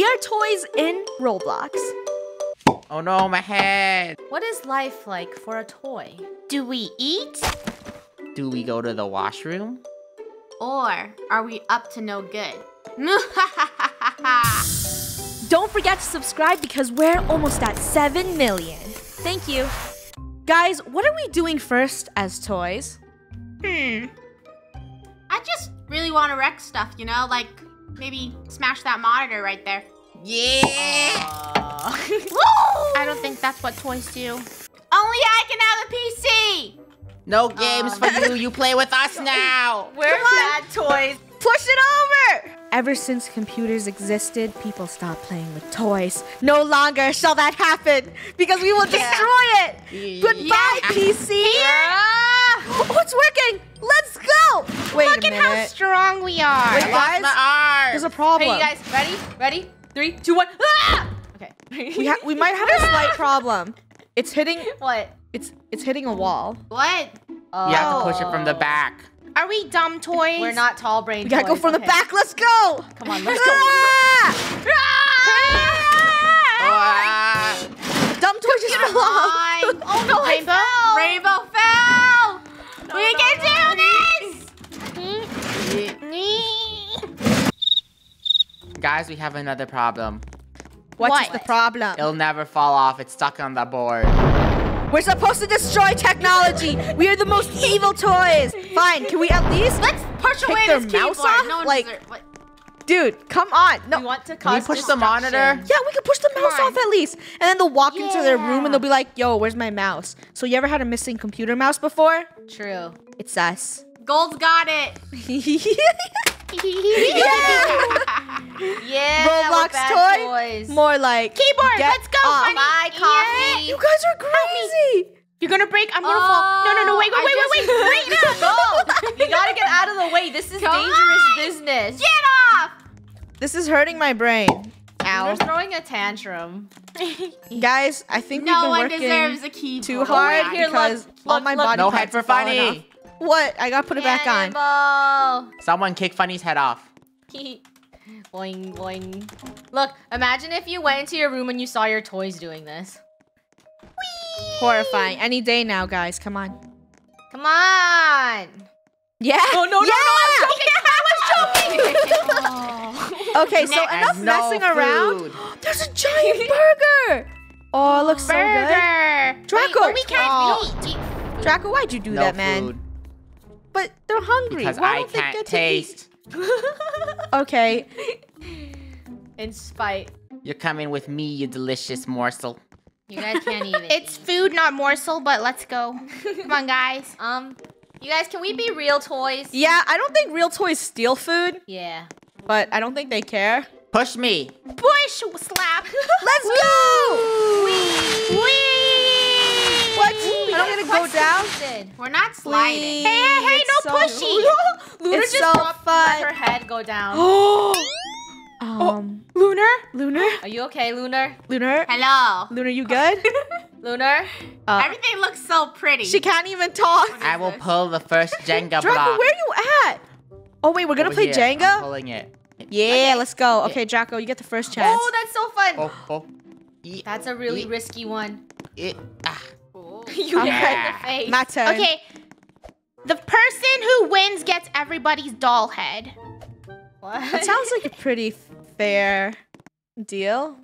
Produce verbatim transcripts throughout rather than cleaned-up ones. We are toys in Roblox. Oh no, my head. What is life like for a toy? Do we eat? Do we go to the washroom? Or are we up to no good? Don't forget to subscribe because we're almost at seven million. Thank you. Guys, what are we doing first as toys? Hmm. I just really want to wreck stuff, you know? Like, maybe smash that monitor right there. Yeah! Uh... I don't think that's what toys do. Only I can have a P C! No games um. for you. You play with us now. We're not toys. Push it over. Ever since computers existed, people stopped playing with toys. No longer shall that happen because we will yeah. destroy it. Yeah. Goodbye, yeah. P C. Yeah. Oh, it's working. Let's go. Wait Look a minute. Look at how strong we are. Wait, guys. My arm. There's a problem. Hey, you guys. Ready? Ready? Three, two, one. Ah! Okay. we, ha we might have a slight problem. It's hitting. What? It's it's hitting a wall. What? Oh. You have to push it from the back. Are we dumb toys? We're not tall brain toys. We gotta toys. go from okay. the back. Let's go. Come on, let's go. Ah! Ah! Ah! Dumb toys just fell off. Oh no, Rainbow. Fell. Rainbow fell. No, we no, can no. do this. Guys, we have another problem. What, what is the problem? It'll never fall off. It's stuck on the board. We're supposed to destroy technology. We are the most evil toys. Fine, can we at least let's push away their this mouse keyboard. Off? No one like, what? Dude, come on. No, we want to cause can we push the monitor? Yeah, we can push the come mouse on. Off at least, and then they'll walk yeah. into their room and they'll be like, "Yo, where's my mouse?" So you ever had a missing computer mouse before? True. It's us. Gold's got it. yeah. yeah. Roblox toy. Toys. More like keyboard. Let's go. Funny. My coffee. Yeah. You guys are crazy. You're gonna break. I'm gonna oh, fall. No, no, no. Wait, wait, wait, wait, wait. Right now. Go. You gotta get out of the way. This is Come dangerous on. business. Get off. This is hurting my brain. Ow. You're throwing a tantrum. Guys, I think no we've been one working a key too hard oh, yeah. because look, all look, my look, body no head for funny. What? I gotta put it back Cannibal. on. Someone kick Funny's head off. Boing, boing. Look, imagine if you went into your room and you saw your toys doing this. Whee! Horrifying. Any day now, guys. Come on. Come on. Yeah. Oh, no, no, yeah! no, no. I was joking. Yeah! I was joking. oh. Okay, so enough no messing food. around. There's a giant burger. Oh, it looks burger. so good. Draco. Wait, but we can't oh. eat. Draco, why'd you do no that, man? Food. But they're hungry. Because Why I don't can't they get taste. To eat? okay. In spite. You're coming with me, you delicious morsel. You guys can't even. It's eat. food, not morsel, but let's go. Come on, guys. Um, you guys, can we be real toys? Yeah, I don't think real toys steal food. Yeah. But I don't think they care. Push me. Push, slap. Let's Woo! go. Wee. Wee. What? Ooh, I'm gonna go down. We're not sliding. Please. Hey, hey, hey, it's no so pushy. Lunar it's just so dropped fun. Let her head go down. um, Lunar? Lunar? Are you okay, Lunar? Lunar? Hello. Lunar, you good? Lunar? Uh, Everything looks so pretty. She can't even talk. I will this? pull the first Jenga block. Draco, where are you at? Oh, wait, we're gonna Over play here. Jenga? I'm pulling it. Yeah, okay. let's go. Okay, Draco, you get the first chance. Oh, that's so fun. Oh, oh. E that's a really e risky one. E ah. You got yeah. the face. My turn. Okay. The person who wins gets everybody's doll head. What? That sounds like a pretty fair deal.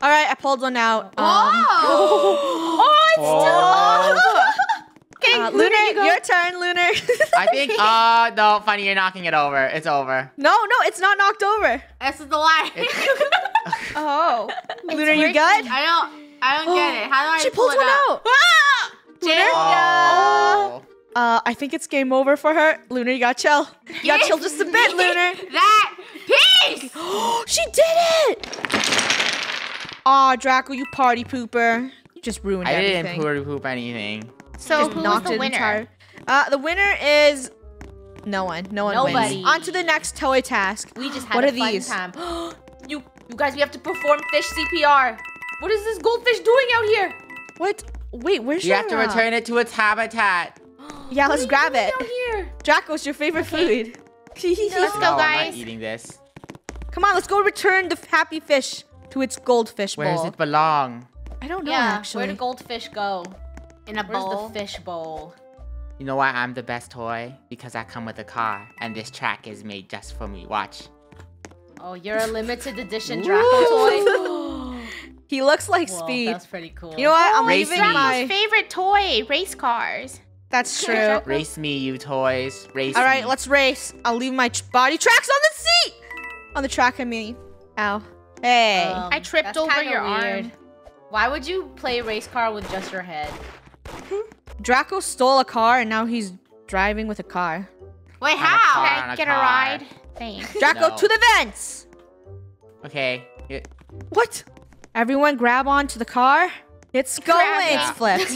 All right, I pulled one out. Oh! Um, oh, it's oh. too long. Okay, uh, Lunar, Lunar you go. your turn, Lunar. I think, oh, no, Funny, you're knocking it over. It's over. No, no, it's not knocked over. This is the lie. oh. Lunar, you good? I don't. I don't oh. get it. How do I She pulled pull one up? out. Ah! Jenga. Oh. Uh, I think it's game over for her. Lunar, you got chill. You got chill just a bit, Lunar. That piece. She did it. Aw, oh, Draco, you party pooper. You just ruined I everything. I didn't party poop anything. So who was the winner? Uh, the winner is no one. No one Nobody. wins. On to the next toy task. We just had what a fun these? time. you, you guys, we have to perform fish C P R. What is this goldfish doing out here? What? Wait, where's your You have to return it to its habitat. yeah, let's grab it. Out here? Draco, what's your favorite okay. food? let's go, guys. I'm not eating this. Come on, let's go return the happy fish to its goldfish bowl. Where does it belong? I don't know, yeah, actually. Where do goldfish go? In a bowl? Where's the fish bowl? You know why I'm the best toy? Because I come with a car, and this track is made just for me. Watch. Oh, you're a limited edition Draco toy. He looks like Whoa, Speed. That's pretty cool. You know what? I'm Race leaving me. my favorite toy, race cars. That's true. Exactly. Race me, you toys. Race me. All right, me. let's race. I'll leave my body tracks on the seat. On the track, I mean. Ow. Hey. Um, I tripped over your weird. arm. Why would you play race car with just your head? Draco stole a car and now he's driving with a car. Wait, how? Can I get a, a ride? Thanks. Draco, no. to the vents! Okay. It what? Everyone grab onto the car. It's going. Grab it's it. flipped.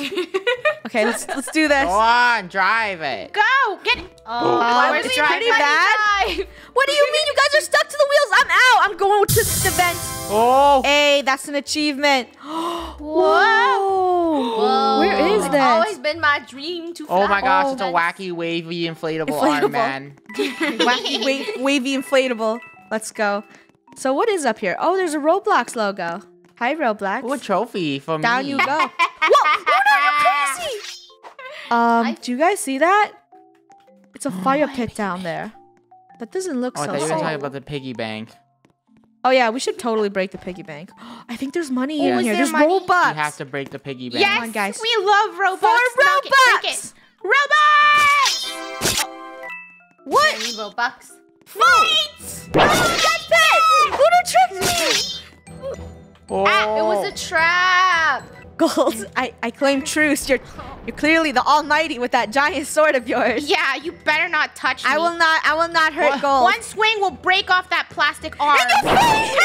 Okay, let's let's do this. Go on, drive it. Go! Get it! Oh, uh, it's pretty bad. Drive? What do you mean? You guys are stuck to the wheels. I'm out. I'm going to the vents. Oh! Hey, that's an achievement. Whoa. Whoa! Where is this? It's always been my dream to fly. Oh my gosh, oh, it's a wacky, wavy, inflatable, inflatable. arm man. Wacky, wa wavy, inflatable. Let's go. So what is up here? Oh, there's a Roblox logo. Hi, Roblox. What trophy for me? Down you go. Whoa! Oh, no, you're crazy. Um, I do you guys see that? It's a fire oh, pit down there. That doesn't look oh, so. I thought you were talking about the piggy bank. Oh yeah, we should totally break the piggy bank. I think there's money oh, in here. There there's money? Robux. We have to break the piggy bank. Yes, Come on, guys. we love Robux. For Robux. Break it. Robux. What? Robux. Fight! That's it. Luna tricked me. Oh. Ah, it was a trap. Gold, I I claim truce. You're you're clearly the almighty with that giant sword of yours. Yeah, you better not touch me. I will not. I will not hurt well, Gold. One swing will break off that plastic arm. In your face!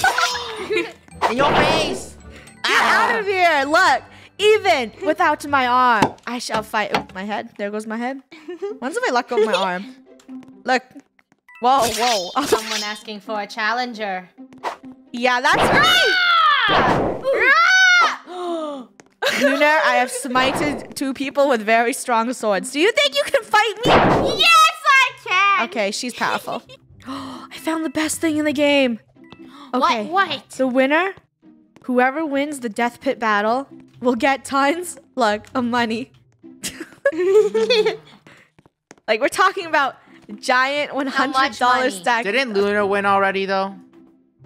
Hey! In your face! Get ah. out of here! Look, even without my arm, I shall fight. Oop, my head. There goes my head. Once if I let go of my arm. Look. Whoa, whoa! Someone asking for a challenger. Yeah, that's right. Ah! Lunar, I have smited two people with very strong swords. Do you think you can fight me? Yes, I can! Okay, she's powerful. I found the best thing in the game. Okay. What? What? The winner, whoever wins the death pit battle, will get tons, look, of money. Like, we're talking about giant one hundred dollar stack. Didn't Lunar win already, though?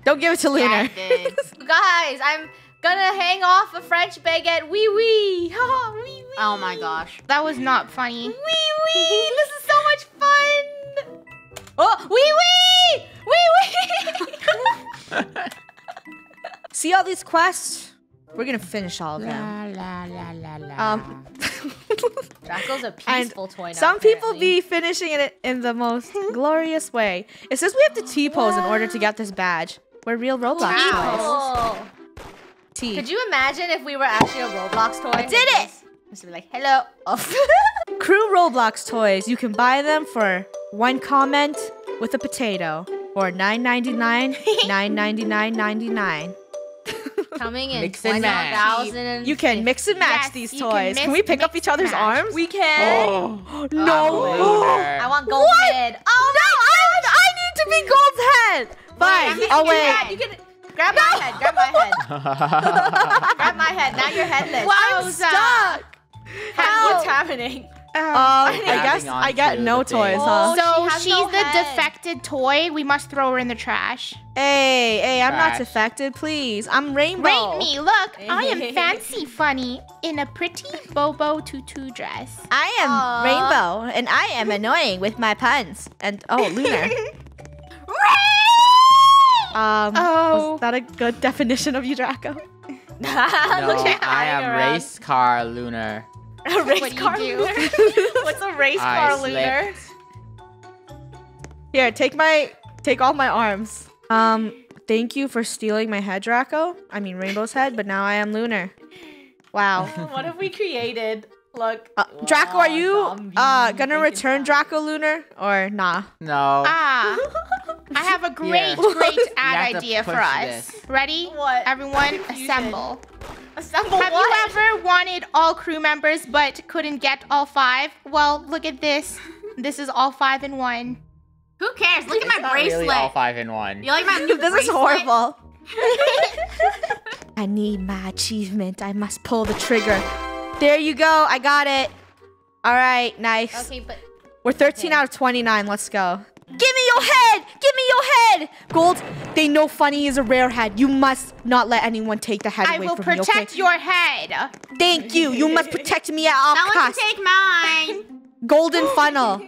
Don't give it to Lunar. Yeah, guys, I'm... gonna hang off a French baguette. Wee wee. Oh, wee wee. Oh my gosh. That was not funny. Wee wee. This is so much fun. Oh, wee wee. Wee wee. See all these quests? We're gonna finish all of them. La, la, la, la, la. Um, Draco's a peaceful and toy now. Some apparently. people be finishing it in the most glorious way. It says we have to T-pose wow. in order to get this badge. We're real Roblox wow. toys. Tea. Could you imagine if we were actually a Roblox toy? I did it! Just be like, hello. Oh. Crew Roblox toys. You can buy them for one comment with a potato or nine ninety-nine, nine ninety-nine ninety-nine. Coming in twenty thousand. You can mix and match yes, these toys. Can, can we pick up each other's match. arms? We can. Oh. No. Oh, I want gold what? head. Oh no! I, I need to be gold head. Fine. Wait, oh wait. You can. Grab no. my head, grab my head. Grab my head, now you're headless. Well, I'm oh, stuck. How? What's happening? Um, I, I guess I get no toys, huh? Oh, so she she's no the head. defected toy. We must throw her in the trash. Hey, hey, I'm trash. not defected, please. I'm Rainbow. Rate me, look. I am fancy funny in a pretty Bobo tutu dress. I am Aww. Rainbow, and I am annoying with my puns. And, oh, Lunar. Um, oh. Was that a good definition of you, Draco? No, I am around. race car Lunar. A race what car do do? Lunar? What's a race I car slipped. Lunar? Here, take my, take all my arms. Um, thank you for stealing my head, Draco. I mean Rainbow's head, but now I am Lunar. Wow. What have we created? Look, uh, wow, Draco, are you uh, gonna return Draco Lunar or nah? No. Ah, I have a great, yeah. great ad idea for us. This. Ready? What? Everyone, assemble. Assemble. Have what? you ever wanted all crew members but couldn't get all five? Well, look at this. This is all five in one. Who cares? Look at my not bracelet. Really all five in one. You like my new This bracelet? Is horrible. I need my achievement. I must pull the trigger. There you go. I got it. All right, nice. Okay, but we're thirteen okay. out of twenty-nine. Let's go. Give me your head. Give me your head. Gold, they know Funny is a rare head. You must not let anyone take the head I away from me, okay? I will protect your head. Thank you. You must protect me at all costs. No one can take mine. Golden funnel.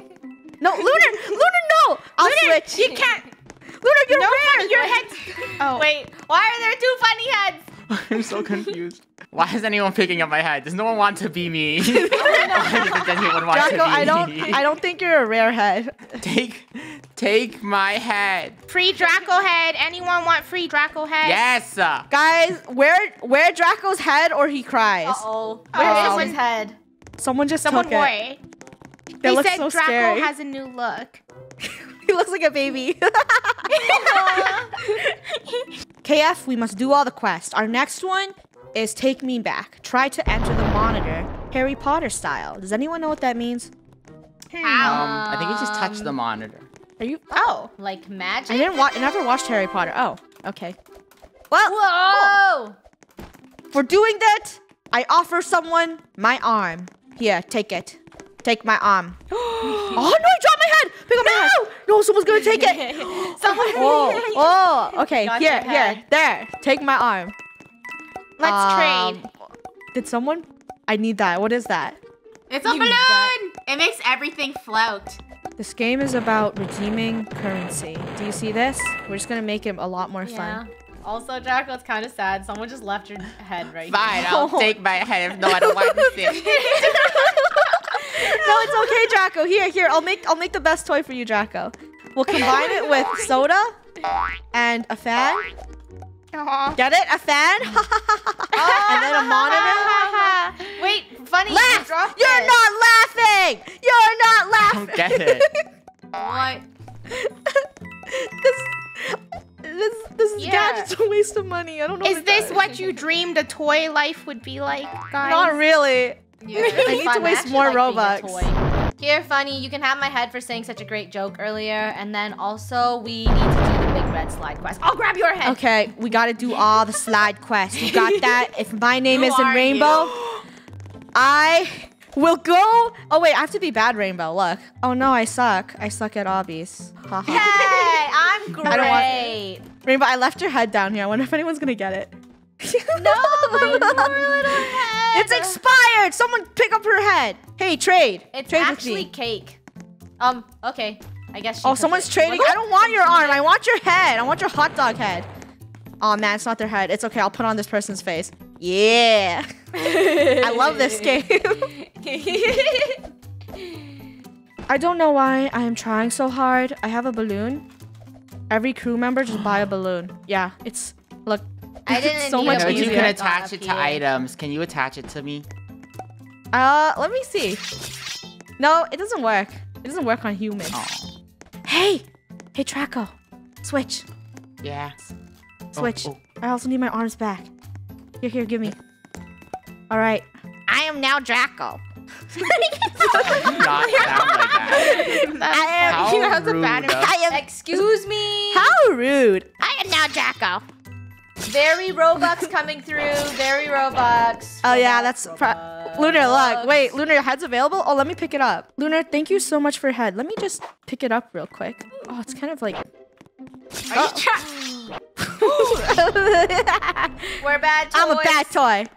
No, Lunar, Lunar, no! I'll Lunar, switch. You can't. Lunar, you're no rare. Your head's... Oh. Wait, why are there two funny heads? I'm so confused. Why is anyone picking up my head? Does no one want to be me? Why does anyone want Draco, to be I don't, me? I don't think you're a rare head. Take, take my head. Free Draco head. Anyone want free Draco head? Yes. Guys, wear, wear Draco's head or he cries. Uh-oh. Where is his head? Someone just Someone took boy. it. They said so Draco scary. has a new look. He looks like a baby. K F, we must do all the quests. Our next one is Take Me Back. Try to enter the monitor Harry Potter style. Does anyone know what that means? Um, um, I think you just touched the monitor. Are you? Oh, like magic? I didn't watch. Never watched Harry Potter. Oh, okay. Well, whoa! Cool. For doing that, I offer someone my arm. Here, take it. Take my arm. Oh no, I dropped my head! Pick up no! my head! No, someone's gonna take it! Someone Oh, oh okay, Not here, here, there. Take my arm. Let's um, trade. Did someone I need that. What is that? It's a you balloon! It makes everything float. This game is about redeeming currency. Do you see this? We're just gonna make it a lot more yeah. fun. Also, Draco, it's kind of sad. Someone just left your head right Fine, here. Fine, I'll oh. take my head if no I don't want to see it. No, it's okay, Draco. Here, here. I'll make I'll make the best toy for you, Draco. We'll combine it with soda and a fan. Aww. Get it? A fan? And then a monitor. Wait, funny. Laugh. You You're it. not laughing. You're not laughing. I don't get it. What? this this this is yeah. gadget's a waste of money. I don't know. Is what this that is. what you dreamed a toy life would be like, guys? Not really. Yeah, really I need fun. to waste more like Robux. Here, Funny, you can have my head for saying such a great joke earlier. And then also, we need to do the big red slide quest. I'll grab your head. Okay, we got to do all the slide quests. You got that? If my name Who isn't Rainbow, you? I will go. Oh, wait, I have to be bad Rainbow. Look. Oh, no, I suck. I suck at obbies. Ha ha. Hey, I'm great. I don't want... Rainbow, I left your head down here. I wonder if anyone's going to get it. No, my poor little head. It's expired. Someone pick up her head. Hey, trade. It's trade actually cake. Um, okay. I guess she Oh, someone's it. trading. I don't want your arm. I want your head. I want your hot dog head. Oh, man, it's not their head. It's okay. I'll put on this person's face. Yeah. I love this game. I don't know why I am trying so hard. I have a balloon. Every crew member just buy a balloon. Yeah, it's... Look. I didn't so much easier. You can attach it to items. Can you attach it to me? Uh, let me see. No, it doesn't work. It doesn't work on humans. Oh. Hey! Hey, Draco. Switch. Yeah. Switch. Oh, oh. I also need my arms back. Here, here, give me. All right. I am now Draco. You not sound like that. I am. How rude. I am, excuse me. How rude. I am now Draco. Very Robux coming through. Very Robux. Oh, yeah, that's... Lunar, look. Wait, Lunar, your head's available? Oh, let me pick it up. Lunar, thank you so much for your head. Let me just pick it up real quick. Oh, it's kind of like... Are oh. you trapped? We're bad toys. I'm a bad toy.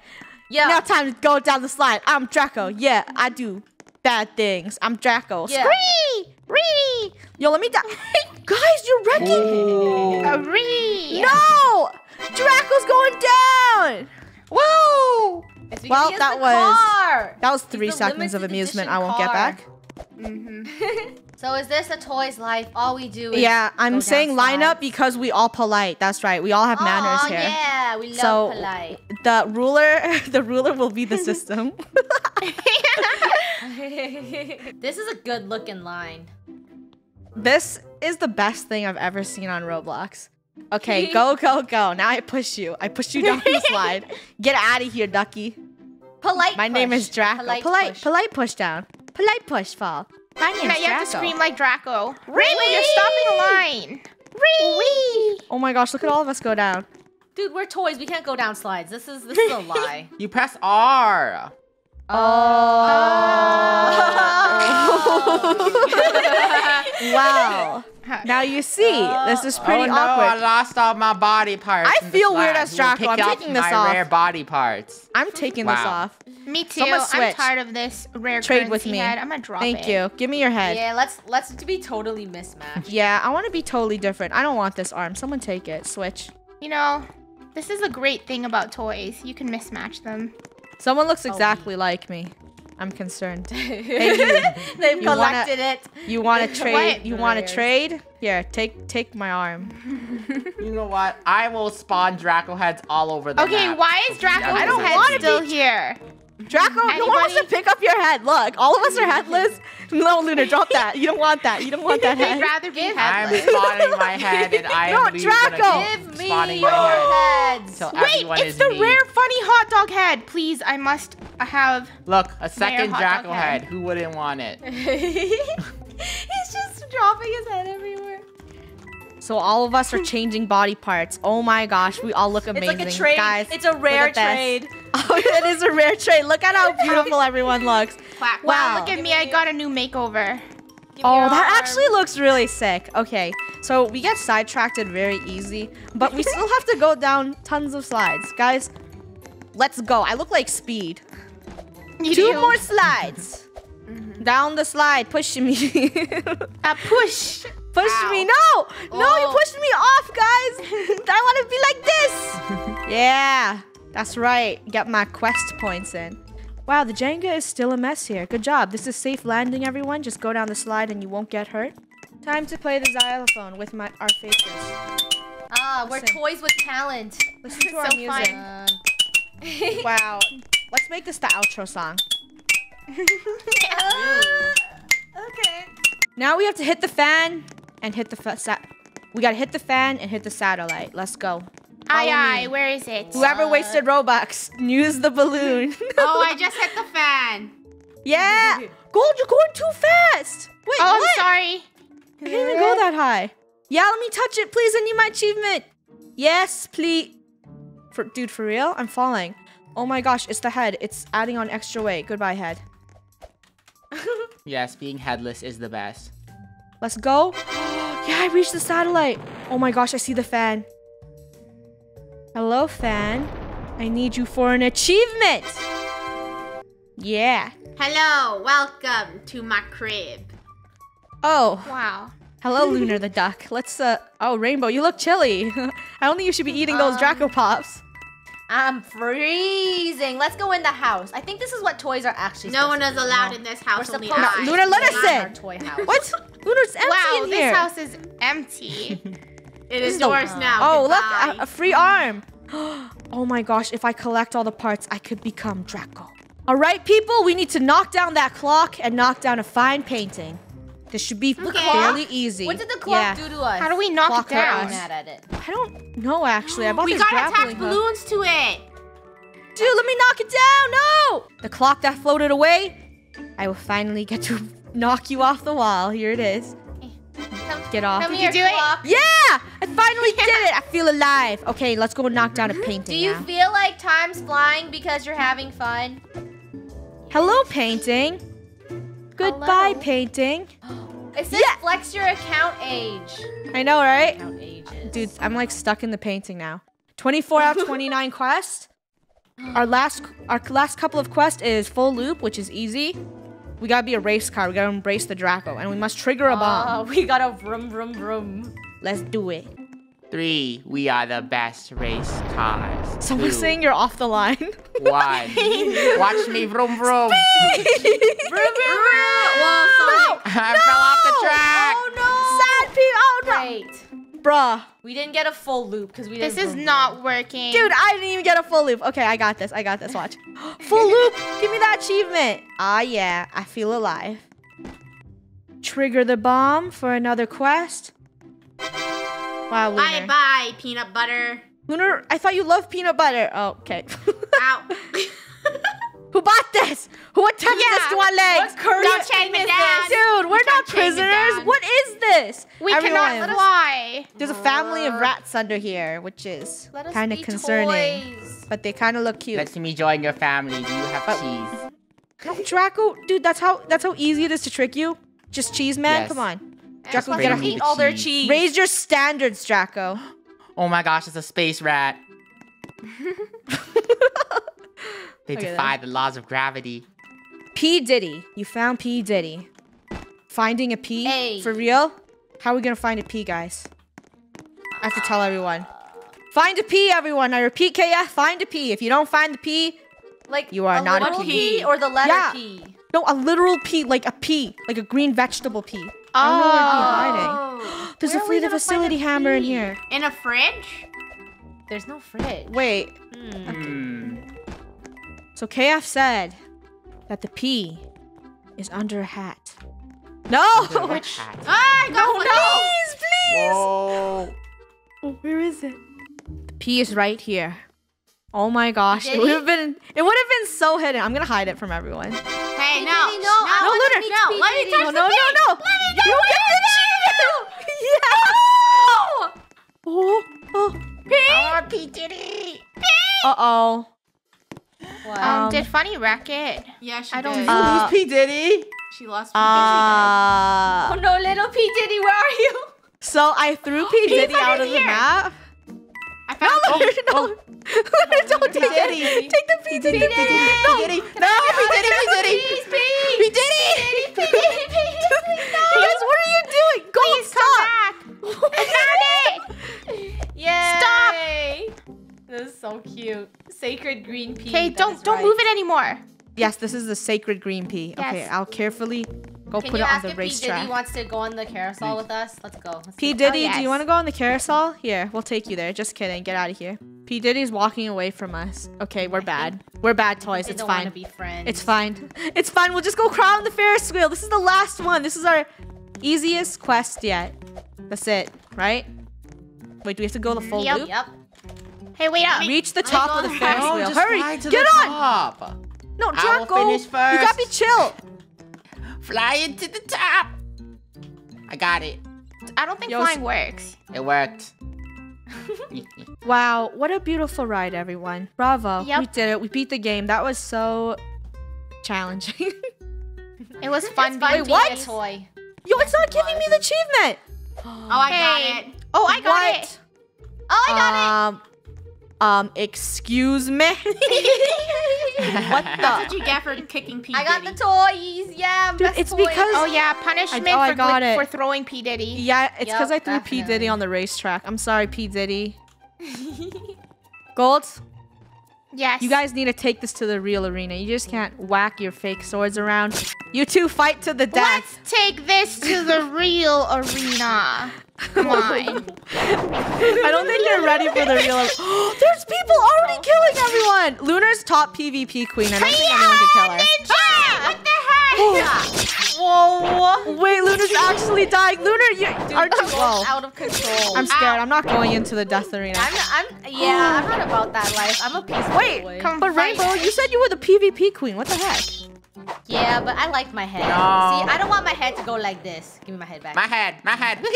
Yeah. Now time to go down the slide. I'm Draco. Yeah, I do bad things. I'm Draco. Yeah. Scree! Ree! Yo, let me... Guys, you're wrecking... Uh, Ree! No! Draco's going down! Whoa! Well, that was car. that was three seconds of amusement. I won't car. get back. Mm-hmm. So is this a toy's life? All we do is yeah. I'm saying line up because we all polite. That's right. We all have oh, manners here. Yeah, we love so polite. the ruler, the ruler will be the system. This is a good-looking line. This is the best thing I've ever seen on Roblox. Okay, go, go, go. Now I push you. I push you down the slide. Get out of here, ducky. Polite My push. name is Draco. Polite, polite push. Polite push down. Polite push fall. My name's Draco. You have to scream like Draco. Rainbow, you're stopping the line. Wee! Oh my gosh, look at all of us go down. Dude, we're toys. We can't go down slides. This is this is a lie. You press R. Oh. oh. Wow. Now you see, this is pretty oh, no, awkward. I lost all my body parts. I feel weird as Draco. I'm taking this off. Rare body parts. I'm taking wow. this off. Me too. So I'm tired of this rare Trade with me. Head. I'm gonna drop Thank it. Thank you. Give me your head. Yeah, let's let's be totally mismatched. Yeah, I want to be totally different. I don't want this arm. Someone take it. Switch. You know, this is a great thing about toys. You can mismatch them. Someone looks exactly oh, like me. I'm concerned. Hey, you, They've you collected wanna, it. You want to trade? What? You want to trade? Here, take take my arm. You know what? I will spawn Draco heads all over the Okay, map. why is Draco I don't head still here? Draco, Anybody? no one wants to pick up your head. Look, all of us are headless. No, Lunar, drop that. You don't want that. You don't want that head. I'd rather be headless. I'm spawning my head, and I am no, Draco. Give me spawning your heads. Wait, it's the me. rare funny hot dog head. Please, I must have. Look, a second Draco head. head. Who wouldn't want it? He's just dropping his head everywhere. So all of us are changing body parts. Oh my gosh, we all look amazing. It's like a trade. Guys, it's a rare trade. Oh, it is a rare trade. Look at how beautiful everyone looks. Quack. Wow, wow, look at me. I got a new makeover. Give oh, that actually looks really sick. Okay, so we get sidetracked very easy, but we still have to go down tons of slides. Guys, let's go. I look like Speed. You Two do. more slides. Mm-hmm. Down the slide. Push me. uh, push. Push Ow. me. No. No, oh. you pushed me off, guys. I want to be like this. Yeah. That's right. Get my quest points in. Wow, the Jenga is still a mess here. Good job. This is safe landing, everyone. Just go down the slide and you won't get hurt. Time to play the xylophone with my our faces. Ah, we're Listen. toys with talent. Listen to our so music. Uh, wow. Let's make this the outro song. uh, okay. Now we have to hit the fan and hit the fa sa we gotta hit the fan and hit the satellite. Let's go. Aye, aye, where is it? Whoever uh, wasted Robux, use the balloon. Oh, I just hit the fan. Yeah. Gold, you're going too fast. Wait, Oh, what? I'm sorry. I didn't even go that high. Yeah, let me touch it, please. I need my achievement. Yes, please. For, dude, for real? I'm falling. Oh my gosh, it's the head. It's adding on extra weight. Goodbye, head. Yes, being headless is the best. Let's go. Yeah, I reached the satellite. Oh my gosh, I see the fan. Hello, fan. I need you for an achievement. Yeah. Hello, welcome to my crib. Oh. Wow. Hello, Lunar the duck. Let's, uh, oh, Rainbow, you look chilly. I don't think you should be eating those um, Draco Pops. I'm freezing. Let's go in the house. I think this is what toys are actually No one is allowed now. in this house. We're only supposed I. Lunar, let us in. Our toy house. What? Lunar's empty wow, in here. Wow, this house is empty. It is yours now. Oh, Goodbye. look, a, a free arm. Oh my gosh, if I collect all the parts, I could become Draco. All right, people, we need to knock down that clock and knock down a fine painting. This should be okay. fairly easy. What did the clock yeah. do to us? How do we knock clock it down? Mad at it. I don't know, actually. I bought we this gotta attach balloons hook. to it. Dude, let me knock it down. No! The clock that floated away, I will finally get to knock you off the wall. Here it is. Get off. Did you do clock. it? Yeah! I finally yeah. did it! I feel alive. Okay, let's go knock down a painting. Do you now. feel like time's flying because you're having fun? Hello, painting. Goodbye, Hello. painting. It says yeah. flex your account age. I know, right? Account ages. Dude, I'm like stuck in the painting now. twenty-four out of twenty-nine quests. Our last, our last couple of quests is full loop, which is easy. We gotta be a race car. We gotta embrace the Draco, and we must trigger a bomb. Oh, we gotta vroom, vroom, vroom. Let's do it. Three, we are the best race cars. Someone's saying you're off the line. One, watch me vroom, vroom. Speed! Vroom, vroom, vroom. Whoa, sorry. No, I no. fell off the track. Oh no! Sad people. Oh no! Wait, bruh. We didn't get a full loop because we. Didn't this is vroom, not vroom. working. Dude, I didn't even get a full loop. Okay, I got this. I got this. Watch. Full loop. Give me that achievement. Ah, yeah. I feel alive. Trigger the bomb for another quest. Wow, Lunar. Bye, bye, peanut butter. Lunar, I thought you loved peanut butter. Oh, okay. Ow. Who bought this? Who attempted yeah. this to our legs? Don't shake me down. Dude, we're not prisoners. What is this? We Everyone, cannot fly. There's a family of rats under here, which is kind of concerning. Toys. But they kind of look cute. Let me join your family. Do you have oh. cheese? No, Draco, dude, that's how that's how easy it is to trick you. Just cheese, man. Yes. Come on. Draco, get a, eat all their cheese. Raise your standards, Draco. Oh my gosh, it's a space rat. They okay, defy then. the laws of gravity. P. Diddy. You found P. Diddy. Finding a P? Hey. For real? How are we gonna find a P, guys? I have to tell everyone. Find a P, everyone. I repeat, K F, find a P. If you don't find the P, like you are not a P. A P or the letter yeah. P? No, a literal P, like a pea, like a green vegetable pea. Oh. I don't know where they'd be hiding. There's where a free the facility hammer in here. In a fridge? There's no fridge. Wait. Mm. Okay. So K F said that the P is under a hat. No! Which hat? Ah, I got no, no! Please, please! Whoa. Oh, where is it? The P is right here. Oh my gosh! Did it would have been it would have been so hidden. I'm gonna hide it from everyone. Hey, no, no, no, Lunar, no, let me touch the P. No, no, no, no! Let me touch the P. Yeah! Oh, oh, P. Oh, P. Diddy. P. Uh oh. What? Um, did Funny wreck it? Yeah, she I don't did. Uh, P. Diddy. She lost P. Diddy. Uh, oh no, little P. Diddy, where are you? So I threw P. Diddy out of the map. I found no, Lunar, oh, no. Oh. Lunar, don't take it. Take the P. Diddy. P. Diddy. No, P. Diddy. P. Diddy. P. Diddy. P. Diddy. Guys, what are you doing? Go, stop. I found it. Yeah. Stop. This is so cute. Sacred green pea. Okay, don't don't right. move it anymore. Yes, this is the sacred green pea. Yes. Okay, I'll carefully go Can put it on the racetrack. P. Diddy wants to go on the carousel with us. Let's go. Let's P. Diddy, oh, yes. do you want to go on the carousel? Here, we'll take you there. Just kidding. Get out of here. P. Diddy's walking away from us. Okay, we're I bad. We're bad toys. It's fine. Be it's fine. It's fine. We'll just go crawl on the Ferris wheel. This is the last one. This is our easiest quest yet. That's it, right? Wait, do we have to go the full yep. loop? Yep. Hey, wait up. Reach the top of the Ferris wheel. No, just hurry, to get the on. Top. No, Draco, I will finish first. You gotta be chill. Fly into the top. I got it. I don't think Yo, flying works. It worked. Wow, what a beautiful ride, everyone. Bravo. Yep. We did it. We beat the game. That was so challenging. It was fun being a toy. Yo, it's not giving me the achievement. Oh, I hey. got it. Oh, I got what? it. Oh, I got um, it. Um, excuse me? What the? That's what you get for kicking P. Diddy. I got the toys. Yeah, Dude, best it's toys. because... Oh, yeah, punishment I, oh, for, got it. for throwing P. Diddy. Yeah, it's because yep, I threw definitely. P. Diddy on the racetrack. I'm sorry, P. Diddy. Gold? Yes? You guys need to take this to the real arena. You just can't whack your fake swords around. You two fight to the death. Let's take this to the real arena. Come on. I don't think you're ready for the real. There's people already killing everyone. Lunar's top P V P queen. I don't think anyone can kill her. Ninja! What the heck? Whoa! Wait, Lunar's actually dying. Lunar, you Dude, are just out of control. I'm scared. Ow. I'm not going into the death arena. I'm. I'm yeah, I'm not about that life. I'm a peaceful Wait, boy. Come but fight. Rainbow, you said you were the P V P queen. What the heck? Yeah, but I like my head. No. See, I don't want my head to go like this. Give me my head back. My head, my head. no,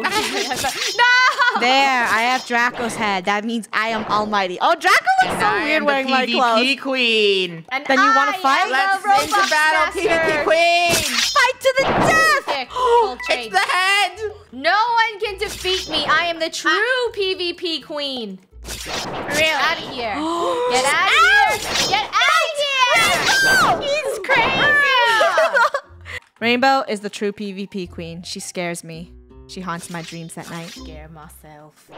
my head. no! There, I have Draco's head. That means I am almighty. Oh, Draco looks and so I weird wearing my clothes. P V P queen. And then you want to fight? Let's into battle, P V P queen. Fight to the death. It's the head. No one can defeat me. I am the true I P V P queen. Really? Get out of here. Get out of here. Get out of here. Rainbow! He's crazy! Rainbow is the true P V P queen. She scares me. She haunts my dreams at night. I scare myself.